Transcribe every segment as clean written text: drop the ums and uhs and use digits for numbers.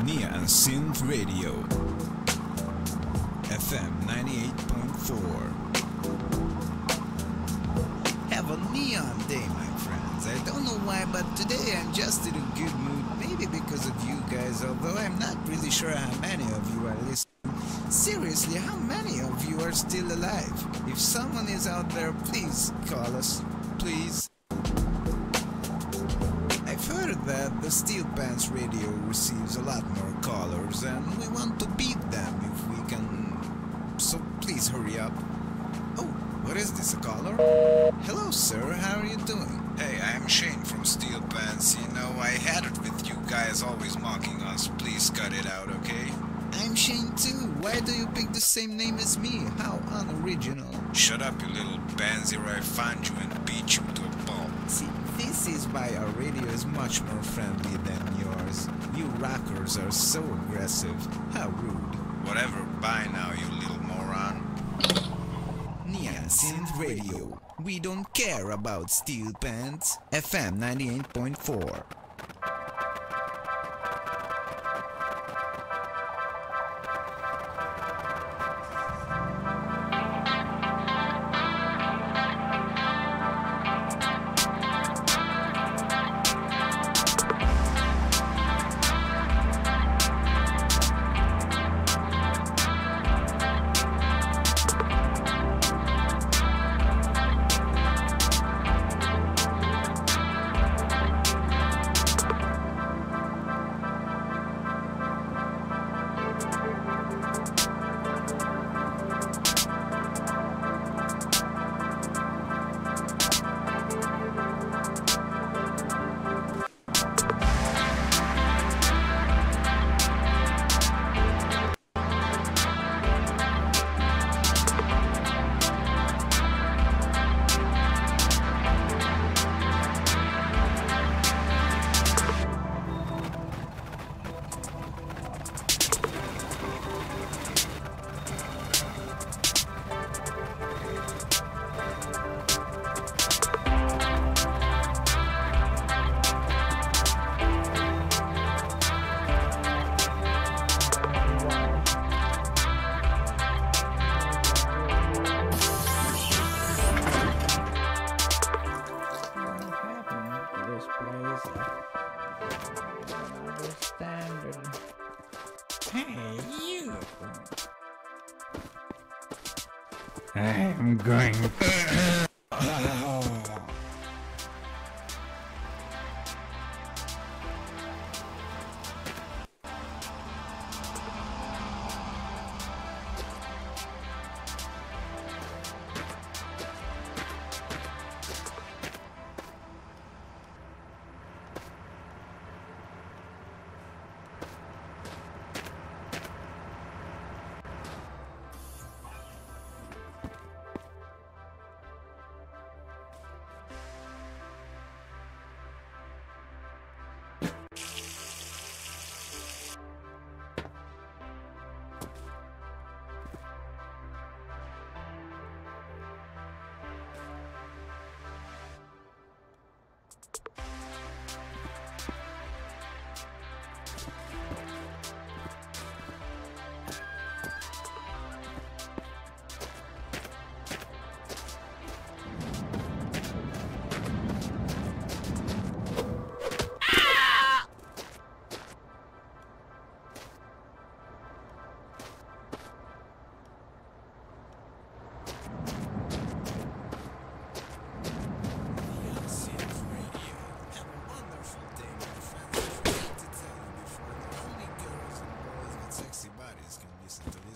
Nyan Synth Radio FM 98.4. Have a neon day, my friends. I don't know why, but today I'm just in a good mood. Maybe because of you guys, although I'm not really sure how many of you are listening. Seriously, how many of you are still alive? If someone is out there, please call us. Please. That the Steel Pants radio receives a lot more callers, and we want to beat them if we can, so please hurry up. Oh, what is this, a caller? Hello sir, how are you doing? Hey, I'm Shane from Steel Pants. You know, I had it with you guys always mocking us. Please cut it out, okay? I'm Shane too. Why do you pick the same name as me? How unoriginal. Shut up, you little pansy, or I find you and beat you to a pulp. See, this is why our radio is much more friendly than yours. You rockers are so aggressive. How rude. Whatever, bye now, you little moron. Nyan Synth Radio. We don't care about Steel Pants. FM 98.4.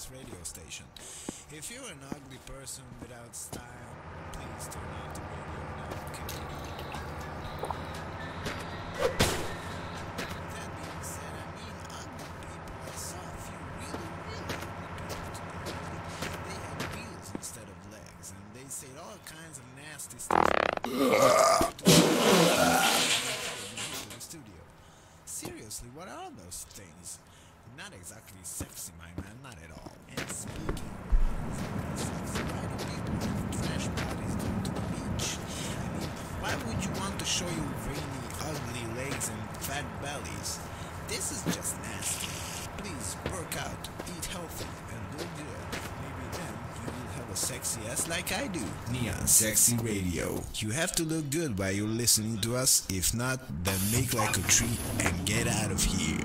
this radio station. If you're an ugly person without style, please turn off the radio now. That being said, I mean ugly people. I saw a few really, really ugly people today. They had wheels instead of legs, and they said all kinds of nasty stuff. Seriously, what are those things? Not exactly sexy, my man, not at all. And speaking of sexy, why do people have trash bodies going to the beach? I mean, why would you want to show your veiny, ugly legs and fat bellies? This is just nasty. Please work out, eat healthy, and do good. Maybe then you will have a sexy ass like I do. Nyan Synth Radio. You have to look good while you're listening to us. If not, then make like a tree and get out of here.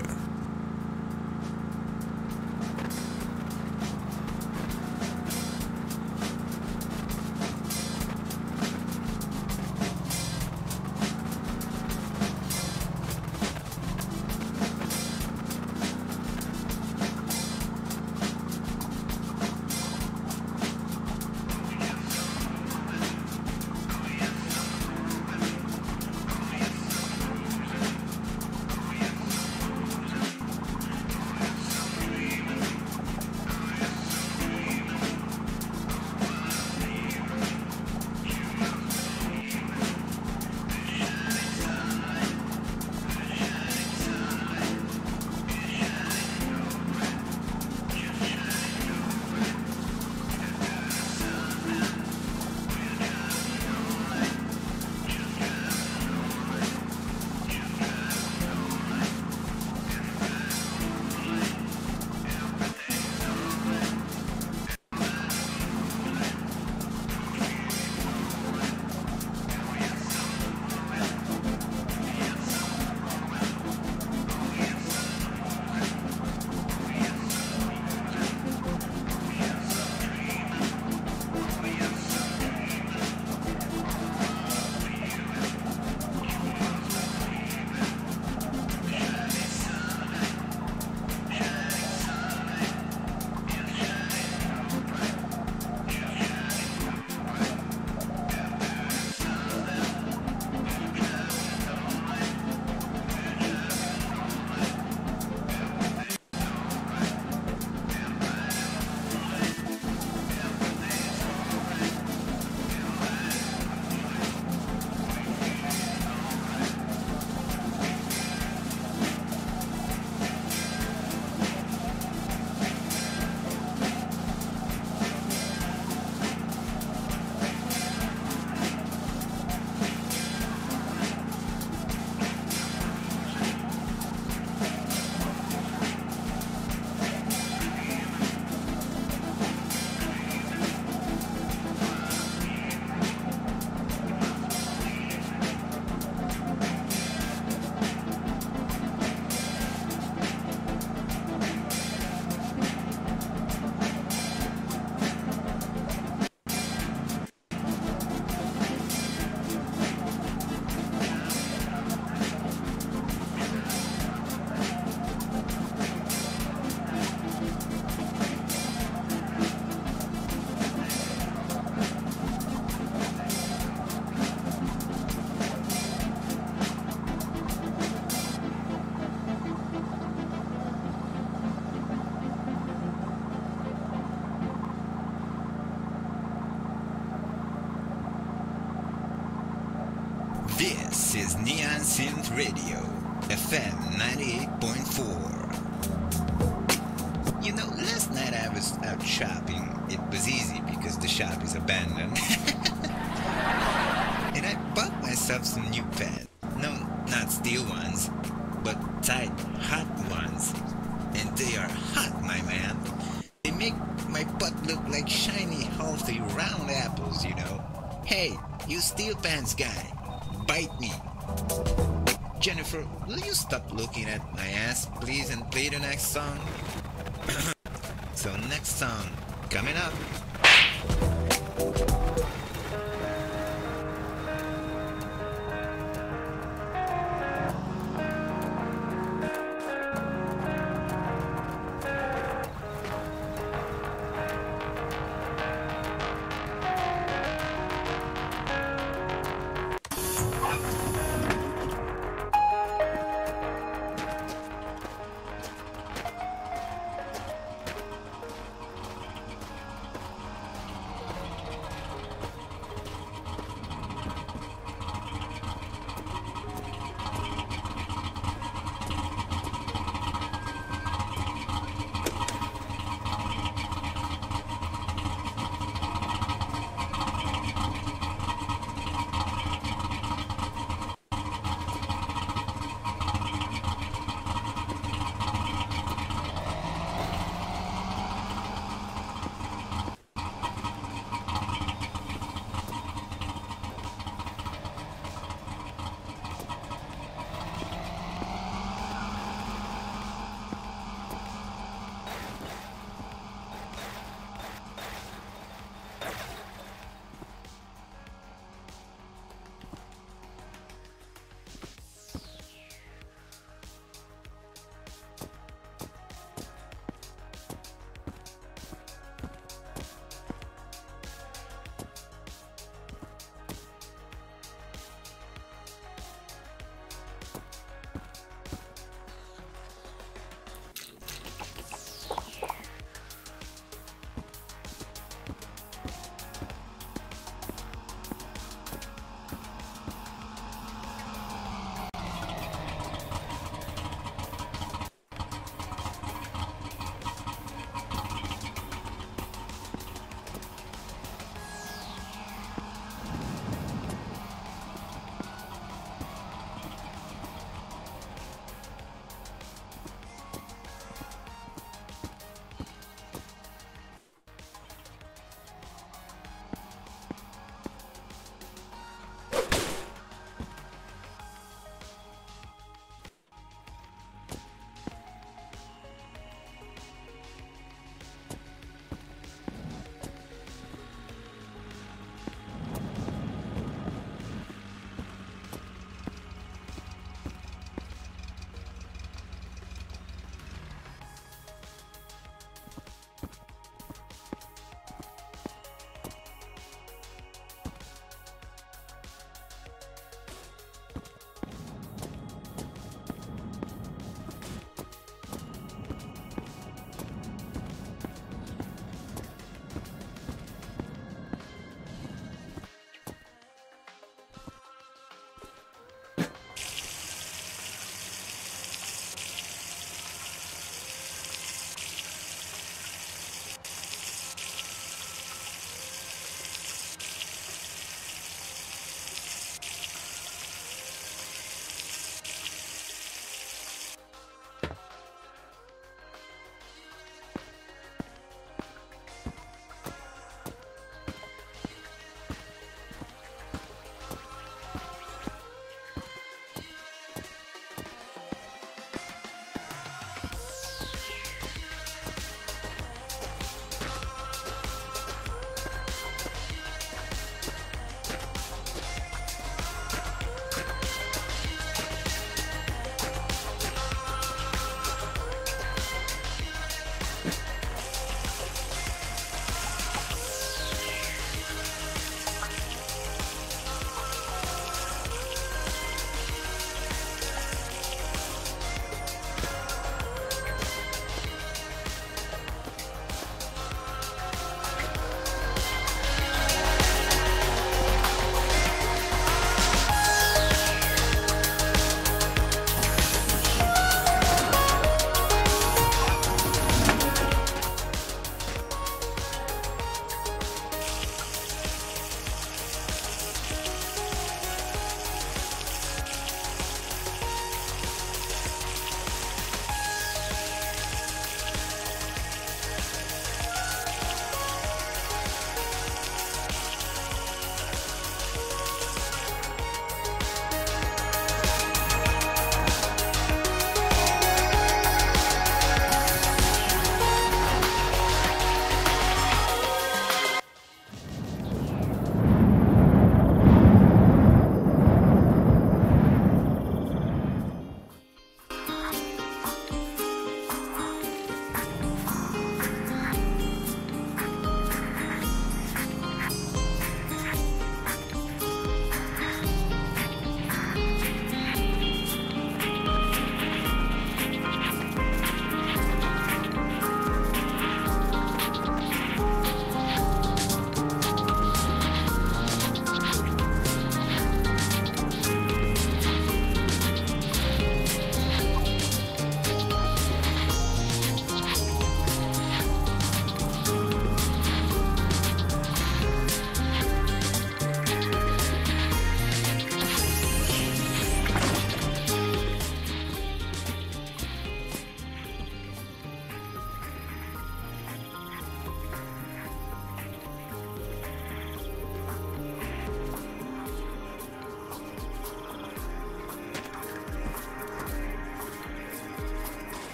This is Nyan Synth Radio, FM 98.4. You know, last night I was out shopping. It was easy because the shop is abandoned. And I bought myself some new pants. No, not steel ones, but tight, hot ones. And they are hot, my man. They make my butt look like shiny, healthy, round apples, you know. Hey, you Steel Pants guy. Bite me. Jennifer, will you stop looking at my ass, please, and play the next song? So next song, coming up.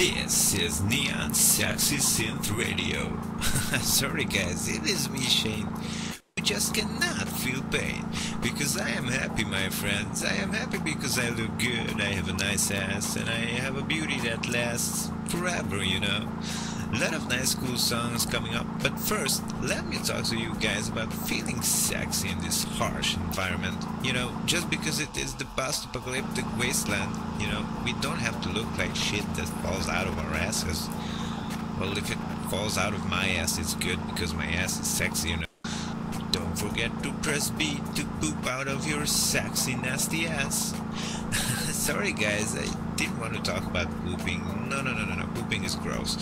This is Nyan Synth Radio. Sorry guys, it is me, Shane. We just cannot feel pain, because I am happy, my friends. I am happy because I look good, I have a nice ass, and I have a beauty that lasts forever, you know. A lot of nice cool songs coming up, but first let me talk to you guys about feeling sexy in this harsh environment. You know, just because it is the post-apocalyptic wasteland, you know, we don't have to look like shit that falls out of our asses. Well, if it falls out of my ass, it's good because my ass is sexy, you know. Don't forget to press B to poop out of your sexy nasty ass. Sorry guys, I didn't want to talk about pooping. No, pooping is gross.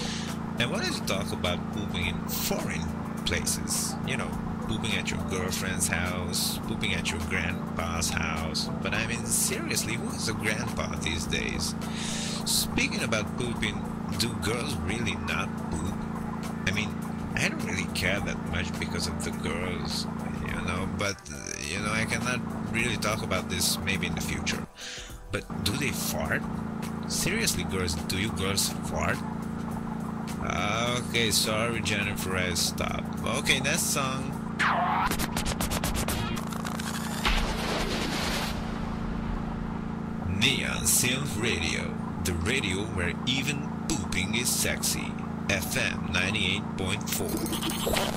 I wanted to talk about pooping in foreign places, you know, pooping at your girlfriend's house, pooping at your grandpa's house, but I mean seriously, who is a grandpa these days? Speaking about pooping, do girls really not poop? I mean, I don't really care that much because of the girls, you know, but, you know, I cannot really talk about this maybe in the future. But do they fart? Seriously girls, do you girls fart? Okay, sorry Jennifer, I stopped. Okay, that song. Nyan Synth Radio, the radio where even pooping is sexy. FM 98.4.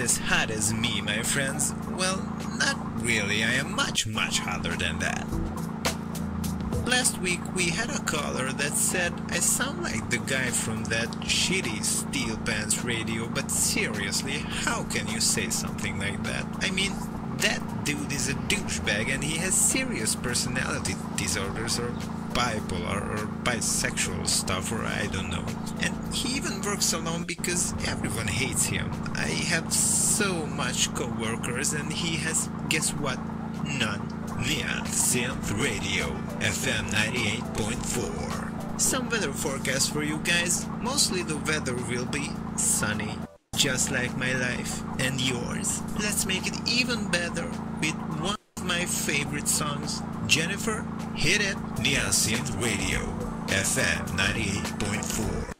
As hot as me, my friends. Well, not really, I am much hotter than that. Last week we had a caller that said I sound like the guy from that shitty Steel Pants radio, but seriously, how can you say something like that? I mean, that dude is a douchebag and he has serious personality disorders or bipolar or bisexual stuff, or I don't know. And he even works alone because everyone hates him. I have so much co-workers and he has, guess what, none. Nyan Synth Radio, FM 98.4. Some weather forecast for you guys. Mostly the weather will be sunny, just like my life and yours. Let's make it even better with one of my favorite songs. Jennifer, hit it. Nyan Synth Radio, FM 98.4.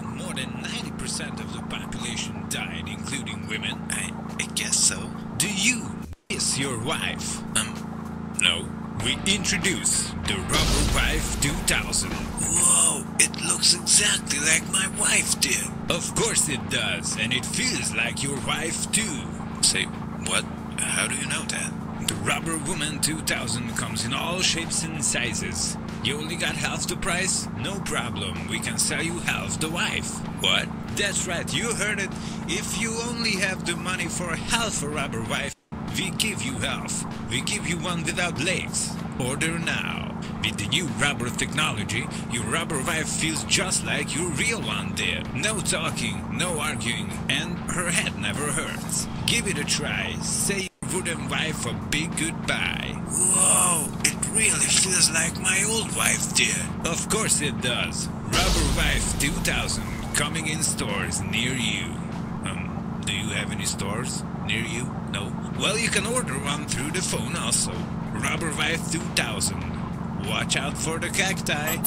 that more than 90% of the population died, including women? I guess so. Do you miss your wife? No. We introduce the Rubber Wife 2000. Whoa, it looks exactly like my wife did. Of course it does, and it feels like your wife too. Say, what? How do you know that? The Rubber Woman 2000 comes in all shapes and sizes. You only got half the price? No problem, we can sell you half the wife. What? That's right, you heard it. If you only have the money for half a rubber wife, we give you half. We give you one without legs. Order now. With the new rubber technology, your rubber wife feels just like your real one did. No talking, no arguing, and her head never hurts. Give it a try. Say wooden wife a big goodbye. Whoa, it really feels like my old wife did. Of course it does. Rubber Wife 2000 coming in stores near you. Do you have any stores near you? No? Well, you can order one through the phone also. Rubber Wife 2000. Watch out for the cacti.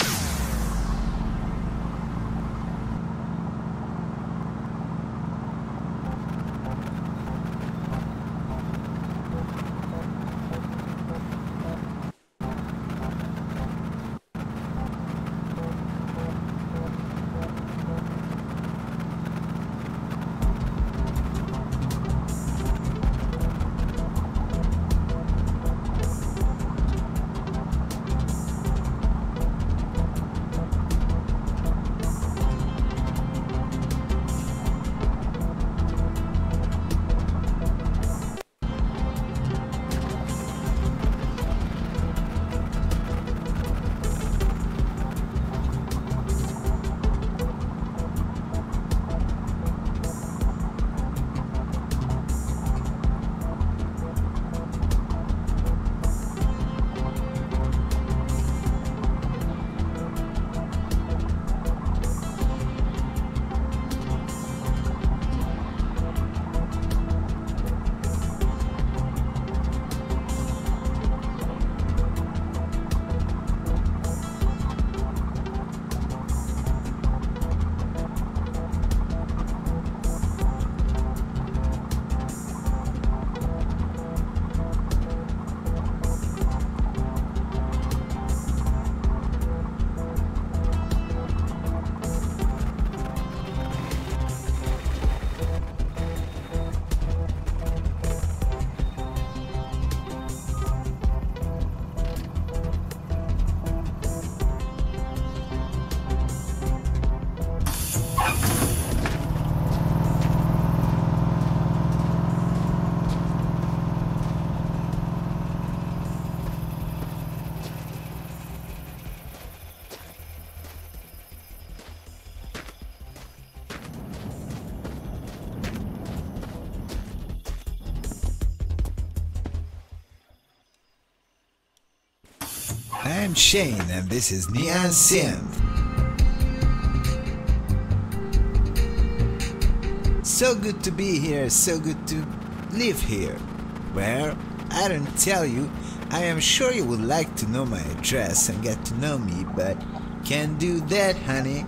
I'm Shane, and this is Nyan Synth. So good to be here, so good to live here. Well, I don't tell you, I am sure you would like to know my address and get to know me, but can't do that, honey.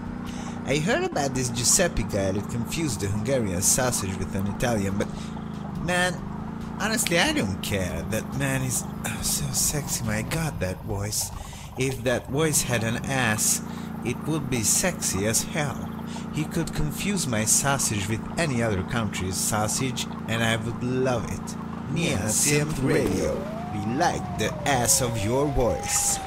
I heard about this Giuseppe guy that confused the Hungarian sausage with an Italian, but man, honestly, I don't care. That man is so sexy, my God, that voice. If that voice had an ass, it would be sexy as hell. He could confuse my sausage with any other country's sausage, and I would love it. Nyan Synth Radio. We like the ass of your voice.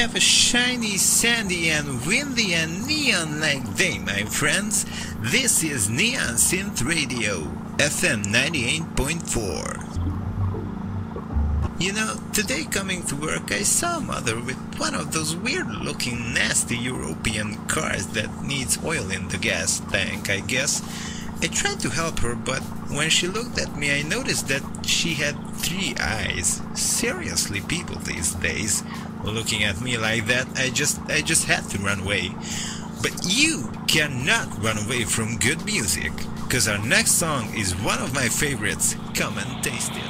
have a shiny, sandy and windy and neon-like day, my friends. This is Nyan Synth Radio, FM 98.4. You know, today coming to work I saw mother with one of those weird-looking nasty European cars that needs oil in the gas tank, I guess. I tried to help her, but when she looked at me I noticed that she had three eyes. Seriously, people these days, looking at me like that, I just had to run away. But you cannot run away from good music, cause our next song is one of my favorites. Come and taste it.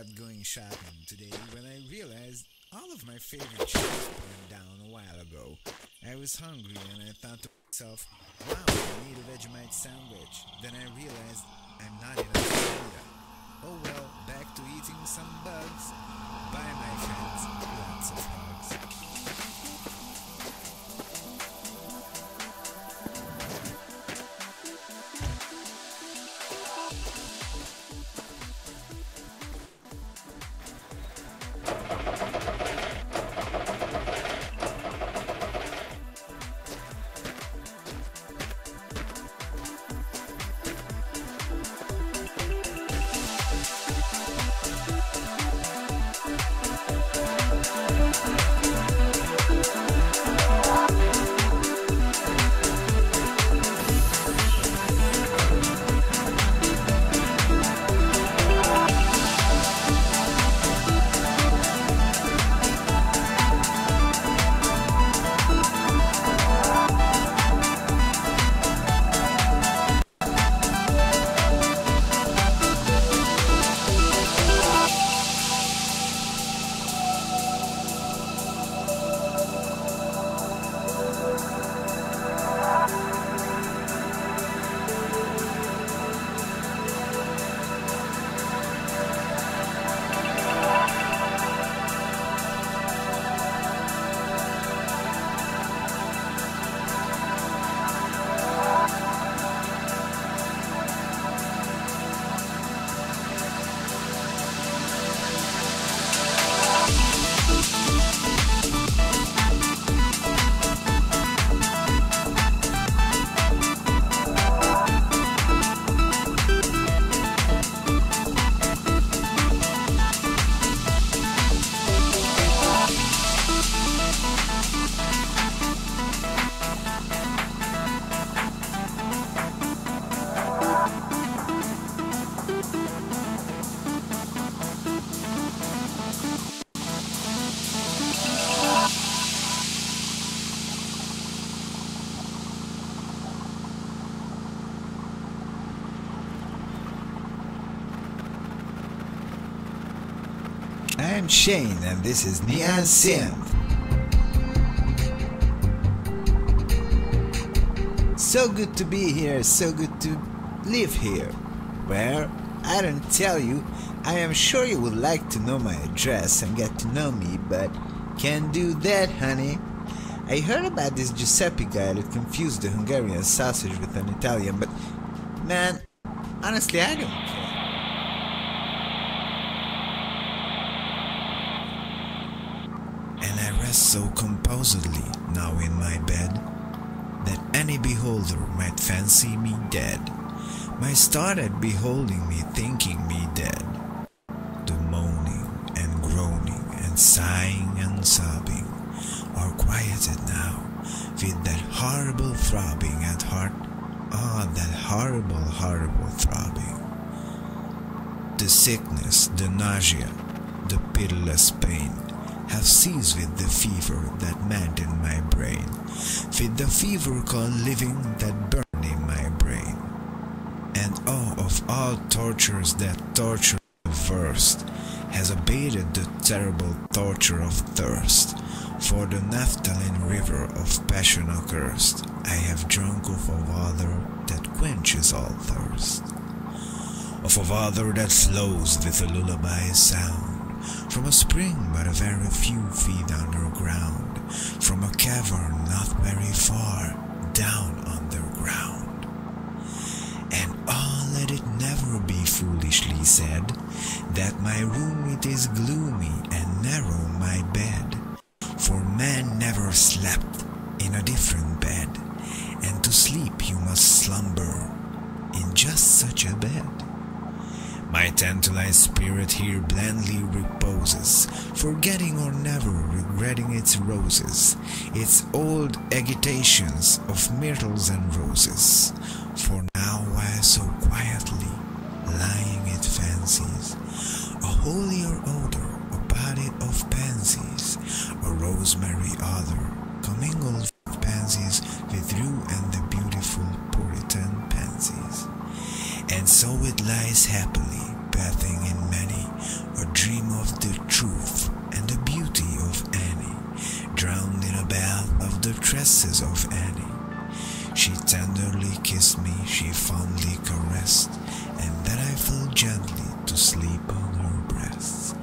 about going shopping today when I realized all of my favorite shops went down a while ago. I was hungry and I thought to myself, wow, I need a Vegemite sandwich. Then I realized I'm not in Australia. Oh well, back to eating some bugs. Bye my friends, lots of hugs. I'm Shane, and this is Nyan Synth. So good to be here, so good to live here. Well, I don't tell you, I am sure you would like to know my address and get to know me, but can't do that, honey. I heard about this Giuseppe guy that confused the Hungarian sausage with an Italian, but man, honestly, I don't care. So composedly now in my bed that any beholder might fancy me dead. My star at beholding me, thinking me dead. The moaning and groaning and sighing and sobbing are quieted now with that horrible throbbing at heart. Ah, that horrible, horrible throbbing. The sickness, the nausea, the pitiless pain have ceased with the fever that mad in my brain, with the fever called living that burned in my brain. And oh, of all tortures that torture the first, has abated the terrible torture of thirst, for the naphthalene river of passion accursed, I have drunk of a water that quenches all thirst, of a water that flows with a lullaby sound, from a spring but a very few feet underground, from a cavern not very far down underground. And oh, let it never be foolishly said that my room it is gloomy and narrow my bed, for man never slept in a different bed, and to sleep you must slumber in just such a bed. My tantalized spirit here blandly reposes, forgetting or never regretting its roses, its old agitations of myrtles and roses. For now while so quietly, lying it fancies, a holier odor, a body of pansies, a rosemary odor, commingled with pansies, with rue and the beautiful Puritan pansies. And so it lies happily, bathing in many or dream of the truth and the beauty of Annie, drowned in a bath of the tresses of Annie. She tenderly kissed me, she fondly caressed, and then I fell gently to sleep on her breast,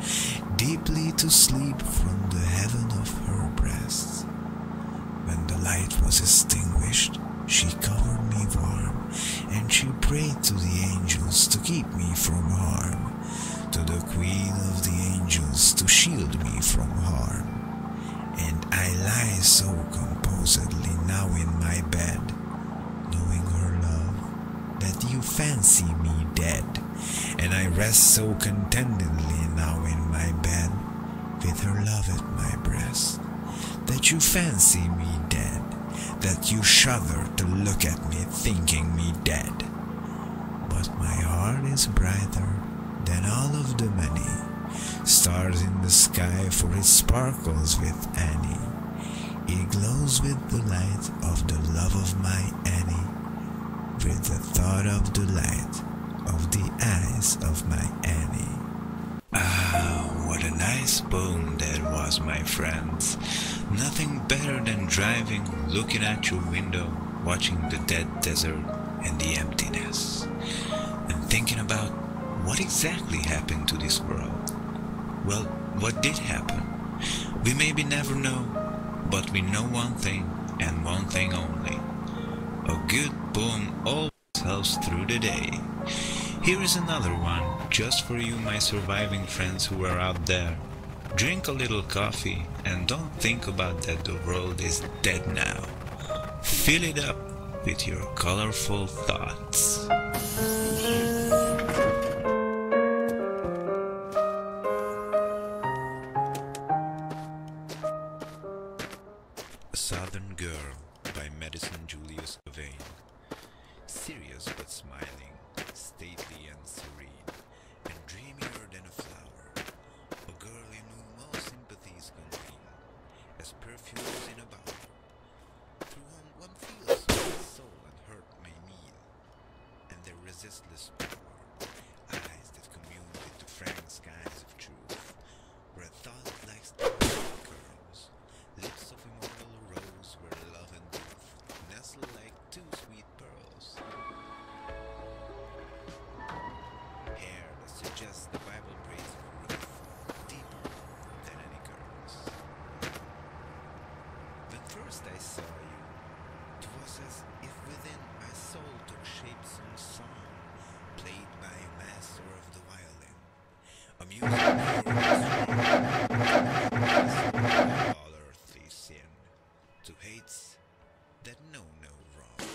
deeply to sleep from the heaven of her breast. When the light was extinguished, she covered me warm, and she prayed to the angels to keep me from harm, to the queen of the angels to shield me from harm. And I lie so composedly now in my bed, knowing her love, that you fancy me dead. And I rest so contentedly now in my bed, with her love at my breast, that you fancy me dead, that you shudder to look at me, thinking me dead. But my heart is brighter than all of the many stars in the sky, for it sparkles with Annie. It glows with the light of the love of my Annie, with the thought of the light of the eyes of my Annie. Ah, what a nice poem that was, my friends. Nothing better than driving, looking at your window, watching the dead desert and the emptiness, and thinking about what exactly happened to this world. Well, what did happen? We maybe never know, but we know one thing, and one thing only. A good poem always helps through the day. Here is another one, just for you, my surviving friends who are out there. Drink a little coffee and don't think about that the world is dead now. Fill it up with your colorful thoughts. A Southern Girl by Madison Julius Covain. Serious but smiling, stately and serene, and dreamier than a flower. As perfumes in a bottle, through whom one feels what soul and hurt may mean, and their resistless power, eyes that commune with the frank skies of truth, where thought like starlight curls, lips of immortal rose, where love and truth nestle like two sweet pearls, hair that suggests the Bible braids of Ruth, deeper than any curls. First I saw you, 'twas as if within my soul took shape some song, played by a master of the violin, a music all earthly sin, to hates that know no wrong.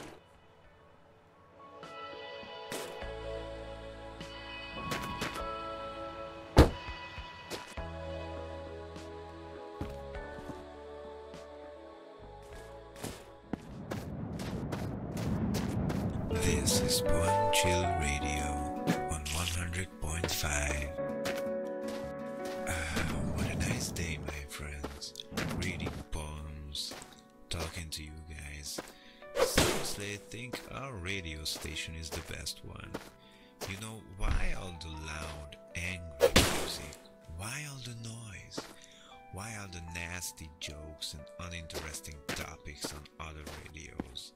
This is Poem Chill Radio on 100.5. Ah, what a nice day, my friends. Reading poems, talking to you guys. Seriously, I think our radio station is the best one. You know, why all the loud, angry music? Why all the noise? Why all the nasty jokes and uninteresting topics on other radios?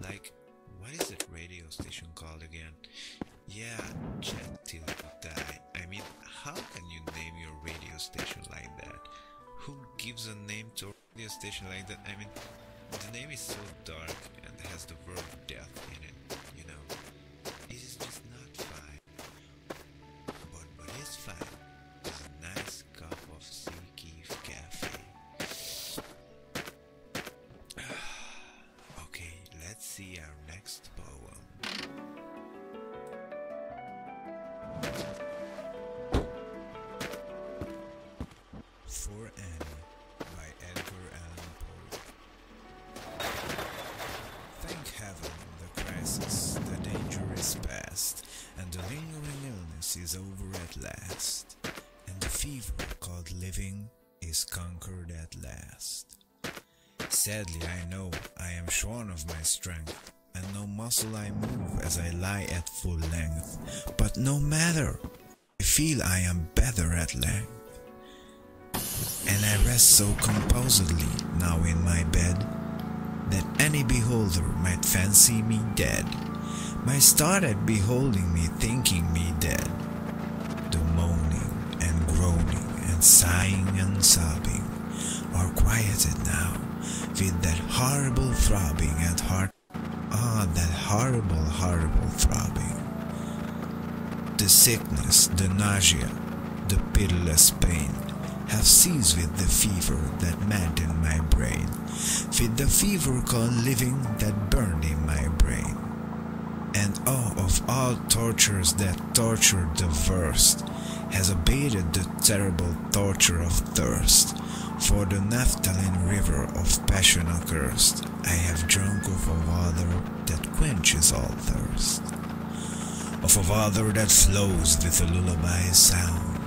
Like, what is that radio station called again? Yeah, Chat Till You Die. I mean, how can you name your radio station like that? Who gives a name to a radio station like that? I mean, the name is so dark and has the word death in it, you know. It is just not fine. But what is fine is a nice cup of Sea Keefe Cafe. Okay, let's see our next poem. For Annie by Edgar Allan Poe. Thank heaven, the crisis, the danger is past, and the lingering illness is over at last, and the fever called living is conquered at last. Sadly, I know I am shorn of my strength, and no muscle I move as I lie at full length. But no matter, I feel I am better at length, and I rest so composedly now in my bed that any beholder might fancy me dead, might start at beholding me thinking me dead, though moaning and groaning and sighing and sobbing are quieted now with that horrible throbbing at heart. Ah, that horrible, horrible throbbing. The sickness, the nausea, the pitiless pain have ceased with the fever that mad in my brain, with the fever called living that burned in my brain. And oh, of all tortures that tortured the worst has abated the terrible torture of thirst. For the naphthalene river of passion accursed, I have drunk of a water that quenches all thirst, of a water that flows with a lullaby sound,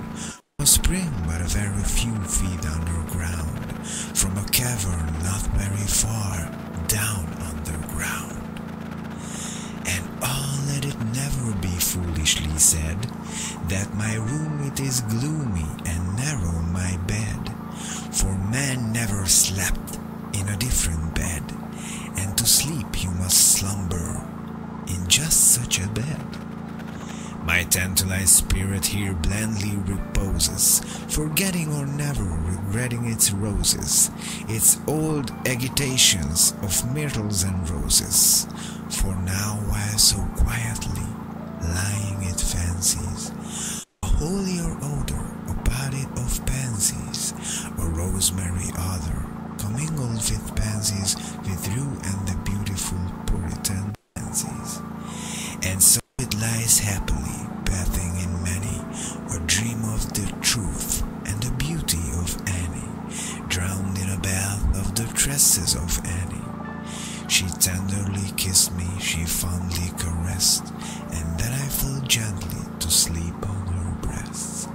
no spring but a very few feet underground, from a cavern not very far down underground. And oh, let it never be foolishly said that my room it is gloomy and narrow my bed, for man never slept in a different bed, and to sleep you must slumber in just such a bed. My tantalized spirit here blandly reposes, forgetting or never regretting its roses, its old agitations of myrtles and roses. For now, while so quietly lying it fancies a holier odor about it of pansies, a rosemary odor commingled with pansies, with you and the beautiful Puritan pansies. And so it lies happily, bathing in many, a dream of the truth and the beauty of Annie, drowned in a bath of the tresses of Annie. She tenderly kissed me, she fondly caressed, and then I fell gently to sleep on her breasts,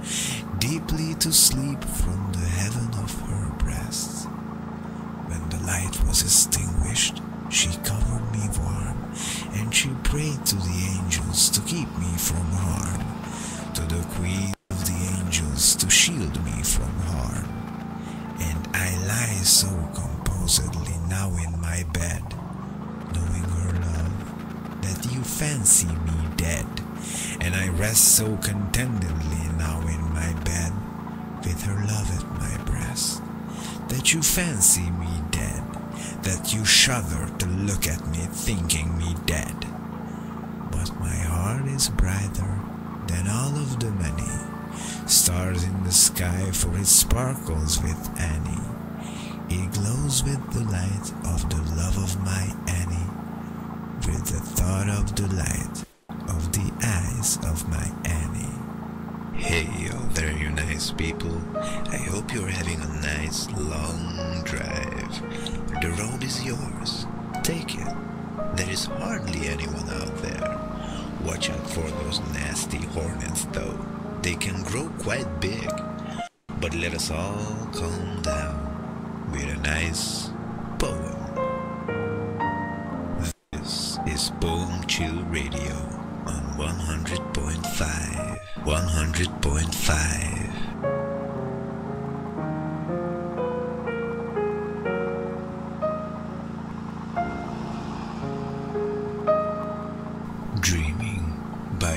deeply to sleep from the heaven of her breasts. When the light was extinguished, she covered me warm, and she prayed to the angels to keep me from harm, to the queen of the angels to shield me from harm. And I lie so composedly now in my bed, knowing her love, that you fancy me dead, and I rest so contentedly now in my bed, with her love at my breast, that you fancy me dead, that you shudder to look at me thinking me dead. But my heart is brighter than all of the many stars in the sky, for it sparkles with Annie, it glows with the light of the love of my Annie, with the thought of the light of the eyes of my Annie. Hey, all there, you nice people. I hope you're having a nice long drive. The road is yours. Take it. There is hardly anyone out there. Watch out for those nasty hornets, though. They can grow quite big. But let us all calm down with a nice poem. This is Poem Chill Radio on 100.5. 100.5. Dreaming by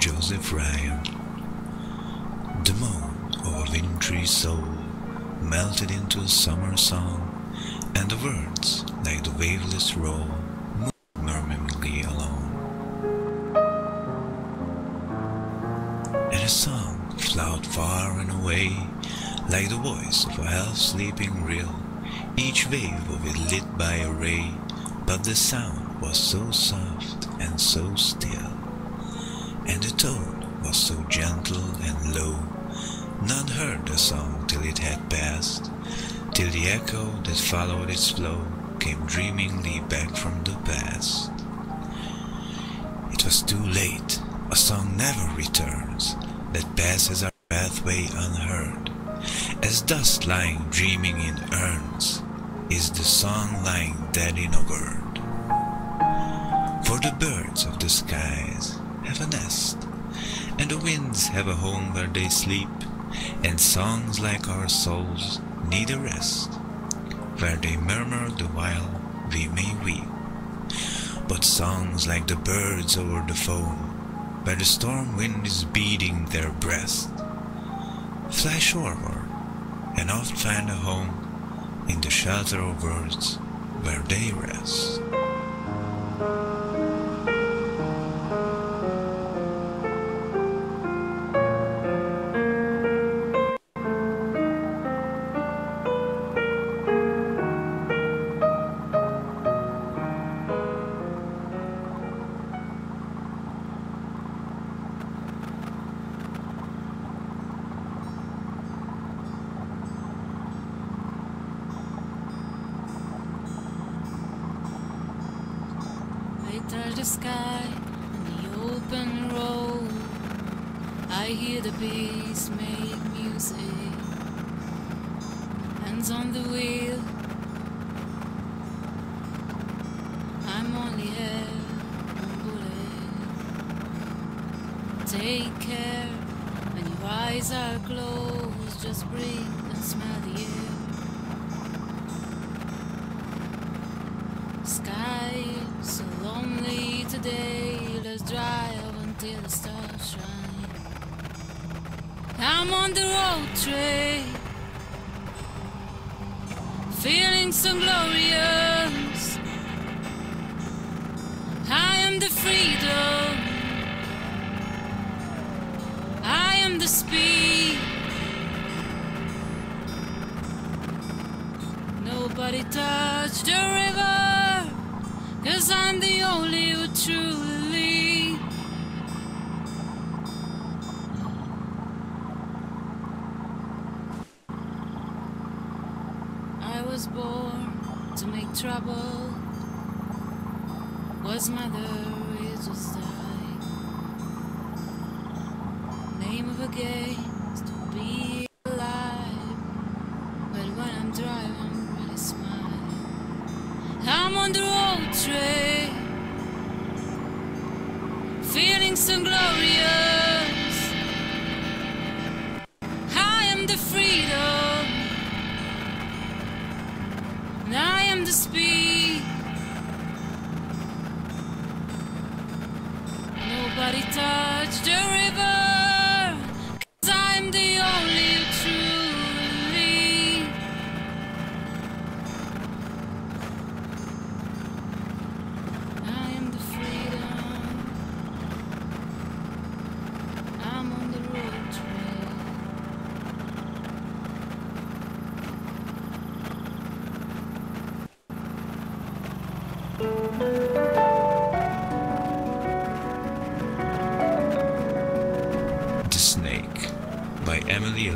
Joseph Ryan. The moan of a wintry soul melted into a summer song, and the words, like the waveless roll, moved murmuringly along. And a song flowed far and away, like the voice of a half-sleeping rill, each wave of it lit by a ray, but the sound was so soft and so still, and the tone was so gentle and low, none heard the song till it had passed, till the echo that followed its flow came dreamingly back from the past. It was too late. A song never returns, that passes our pathway unheard, as dust lying dreaming in urns, is the song lying dead in a word. For the birds of the skies have a nest, and the winds have a home where they sleep, and songs like our souls need a rest, where they murmur the while we may weep. But songs like the birds over the foam, where the storm wind is beating their breast, fly shoreward and oft find a home in the shelter of words where they rest.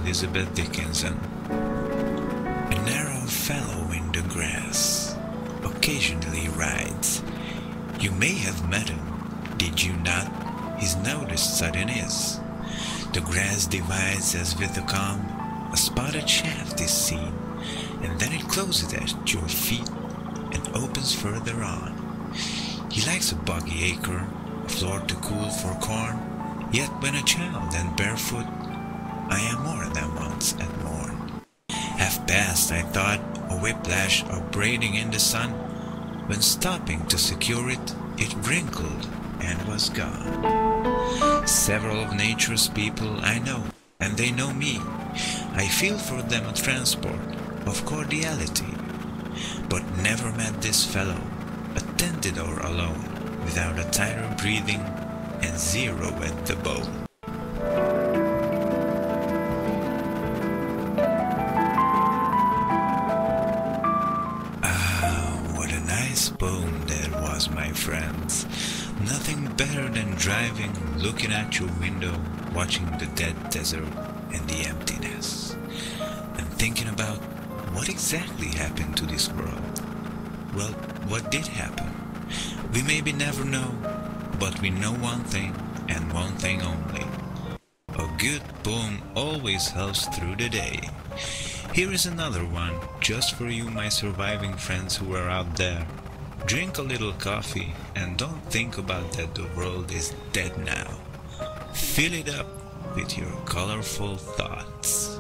Elizabeth Dickinson. A narrow fellow in the grass occasionally rides. You may have met him, did you not? He's now the sudden is. The grass divides as with a calm. A spotted shaft is seen, and then it closes at your feet and opens further on. He likes a boggy acre, a floor to cool for corn. Yet when a child and barefoot, I am more than once at morn. Half past, I thought, a whiplash or braiding in the sun. When stopping to secure it, it wrinkled and was gone. Several of nature's people I know, and they know me. I feel for them a transport of cordiality, but never met this fellow, attended or alone, without a tighter breathing and zero at the bone. Friends, nothing better than driving, looking at your window, watching the dead desert and the emptiness, and thinking about what exactly happened to this world. Well, what did happen? We maybe never know, but we know one thing and one thing only. A good poem always helps through the day. Here is another one, just for you, my surviving friends who are out there. Drink a little coffee and don't think about that the world is dead now. Fill it up with your colorful thoughts.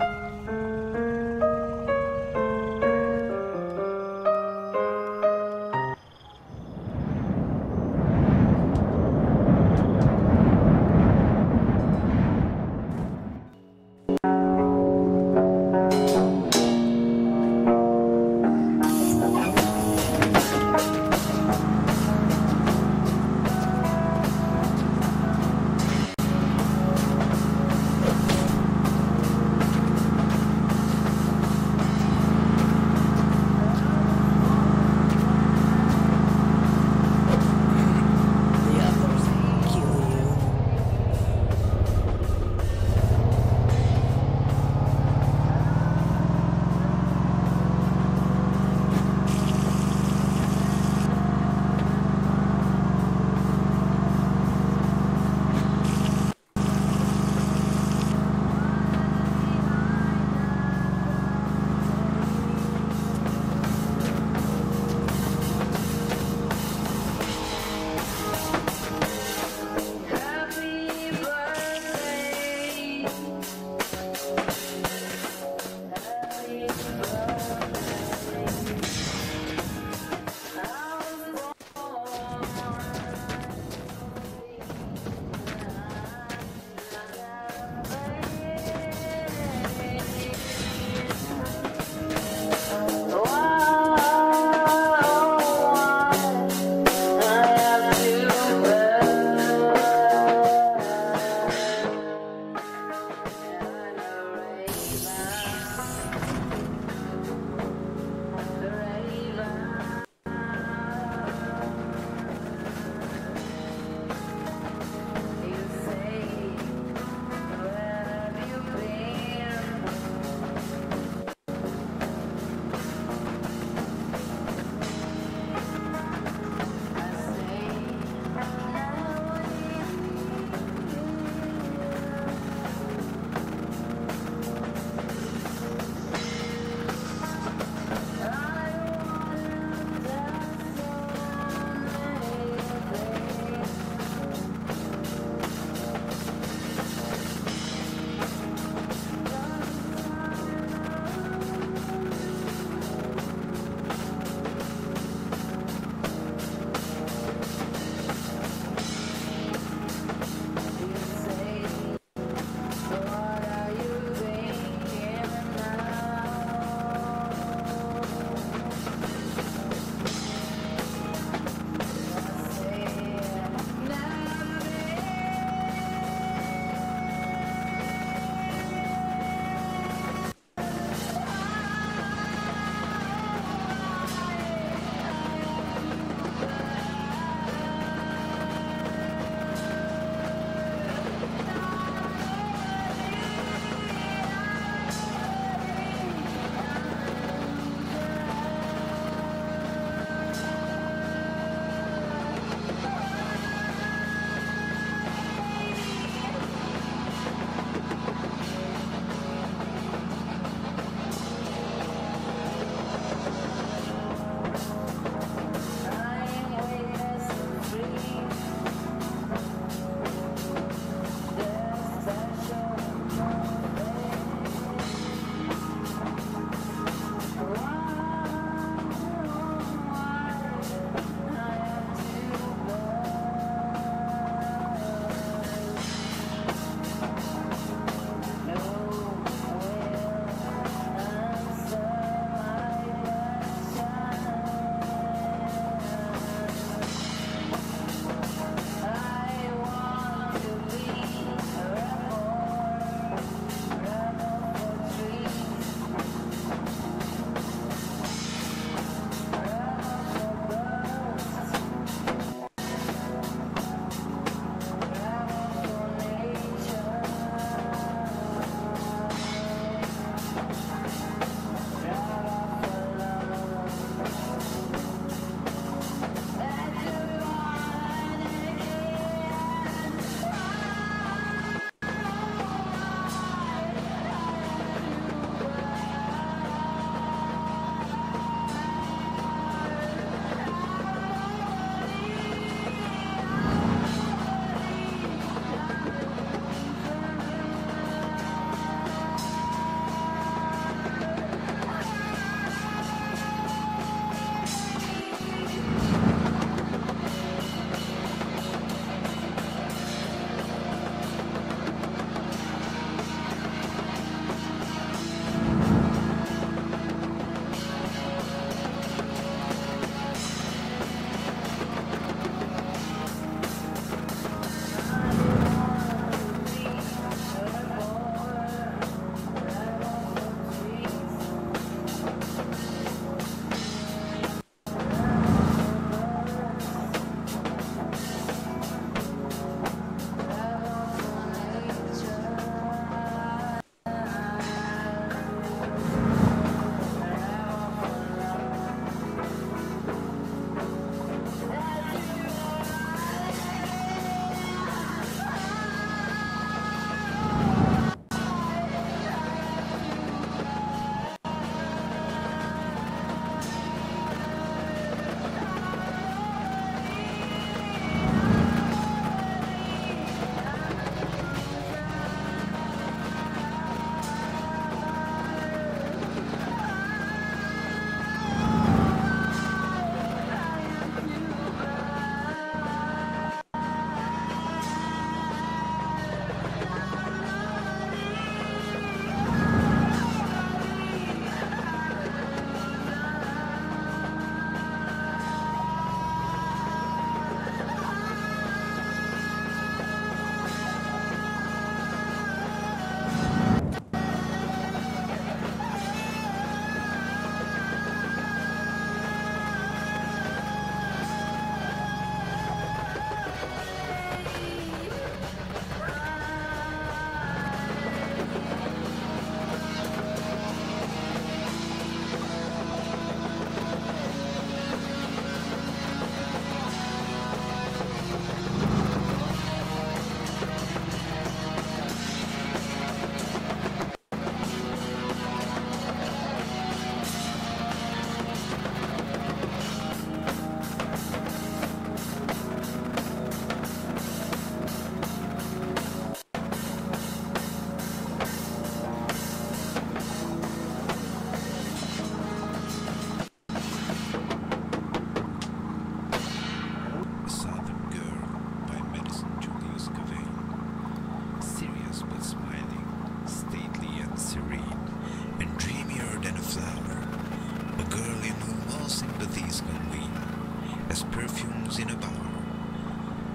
as perfumes in a bar,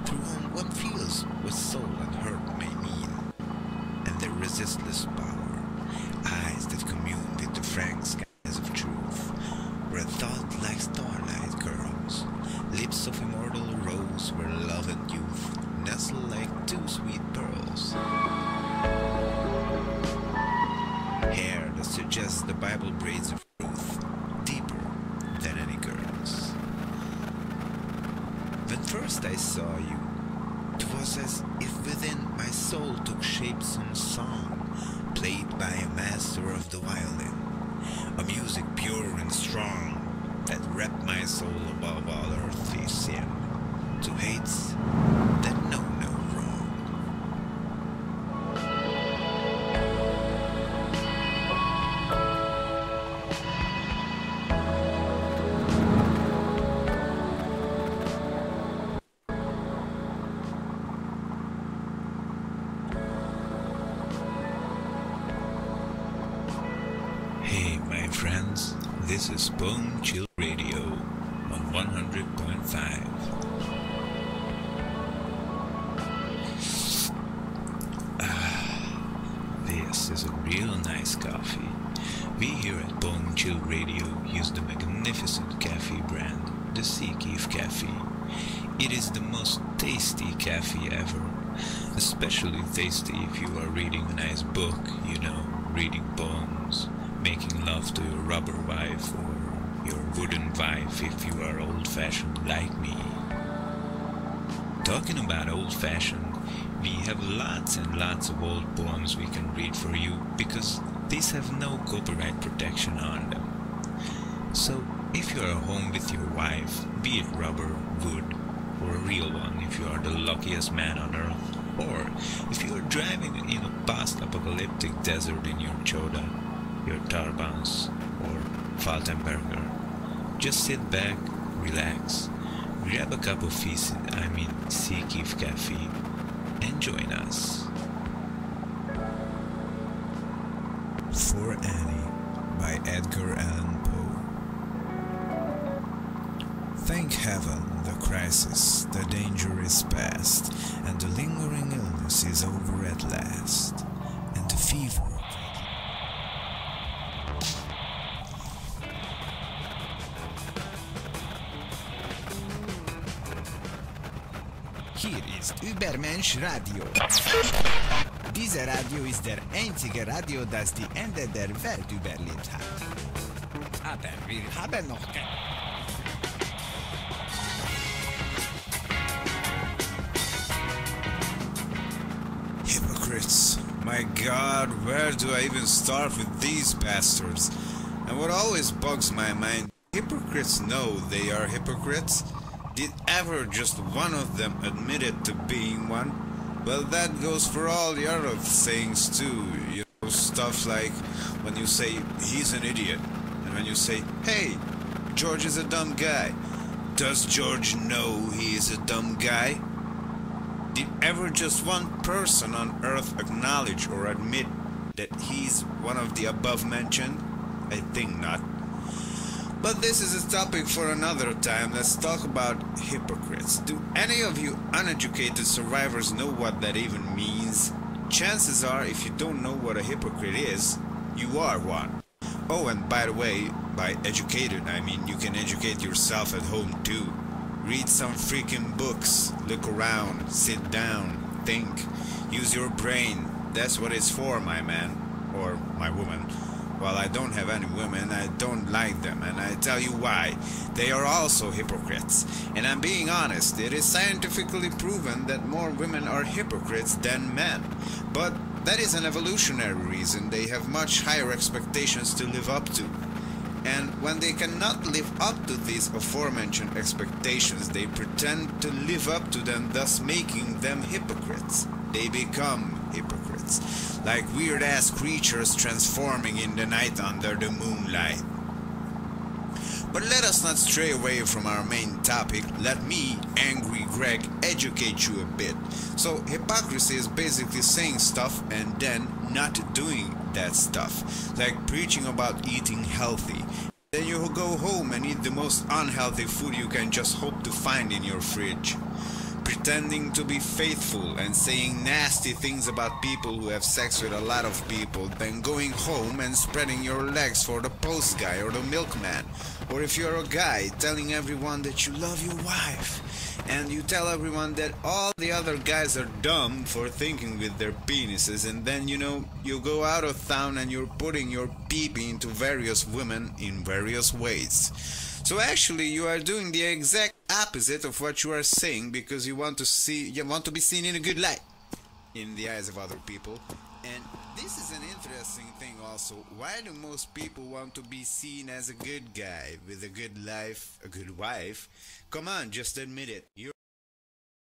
through whom one feels what soul and heart may mean, and their resistless power, eyes that commune with the frank skies of truth, where thought like starlight curls, lips of immortal rose where love and youth nestle like two sweet pearls. Hair that suggests the Bible braids of truth, deeper than any girl's. When first I saw you, 'twas as if within my soul took shape some song, played by a master of the violin, a music pure and strong, that wrapped my soul above all earthly sin, to hates that know no wrong. Hey my friends, this is Bone Chill Radio on 100.5. Is a real nice coffee. We here at Poem Chill Radio use the magnificent coffee brand, the Sea Keefe Cafe. It is the most tasty coffee ever, especially tasty if you are reading a nice book, you know, reading poems, making love to your rubber wife or your wooden wife if you are old-fashioned like me. Talking about old-fashioned, we have lots and lots of old poems we can read for you because these have no copyright protection on them. So if you are home with your wife, be it rubber, wood, or a real one if you are the luckiest man on earth, or if you are driving in a post-apocalyptic desert in your Choda, your Tarbans, or Faltenberger, just sit back, relax, grab a cup of Sea Keefe Cafe, and join us. For Annie by Edgar Allan Poe. Thank heaven the crisis, the danger is past, and the lingering illness is over at last, and the fever. Hier ist Übermensch Radio. Dieser Radio ist der einzige Radio, das die Ende der Welt überlebt hat. Aber wir haben noch kein... Hypocrites. My God, where do I even start with these bastards? And what always bugs my mind, hypocrites know they are hypocrites. Did ever just one of them admitted to being one? Well, that goes for all the other things too, you know, stuff like when you say he's an idiot, and when you say, hey, George is a dumb guy. Does George know he is a dumb guy? Did ever just one person on earth acknowledge or admit that he's one of the above mentioned? I think not. But this is a topic for another time. Let's talk about hypocrites. Do any of you uneducated survivors know what that even means? Chances are, if you don't know what a hypocrite is, you are one. Oh, and by the way, by educated, I mean you can educate yourself at home too. Read some freaking books, look around, sit down, think, use your brain. That's what it's for, my man, or my woman. Well, I don't have any women, I don't like them, and I tell you why. They are also hypocrites. And I'm being honest, it is scientifically proven that more women are hypocrites than men. But that is an evolutionary reason, they have much higher expectations to live up to. And when they cannot live up to these aforementioned expectations, they pretend to live up to them, thus making them hypocrites. They become hypocrites. Like weird-ass creatures transforming in the night under the moonlight. But let us not stray away from our main topic. Let me, Angry Greg, educate you a bit. So hypocrisy is basically saying stuff and then not doing that stuff. Like preaching about eating healthy Then you go home and eat the most unhealthy food you can just hope to find in your fridge, pretending to be faithful and saying nasty things about people who have sex with a lot of people, then going home and spreading your legs for the post guy or the milkman, or if you're a guy, telling everyone that you love your wife, and you tell everyone that all the other guys are dumb for thinking with their penises, and then, you know, you go out of town and you're putting your pee-pee into various women in various ways. So actually you are doing the exact opposite of what you are saying, because you want to be seen in a good light in the eyes of other people. And this is an interesting thing also, why do most people want to be seen as a good guy with a good life, a good wife? Come on, just admit it. You're